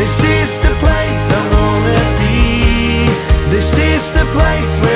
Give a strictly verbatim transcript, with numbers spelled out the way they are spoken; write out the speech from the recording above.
This is the place I wanna be. This is the place where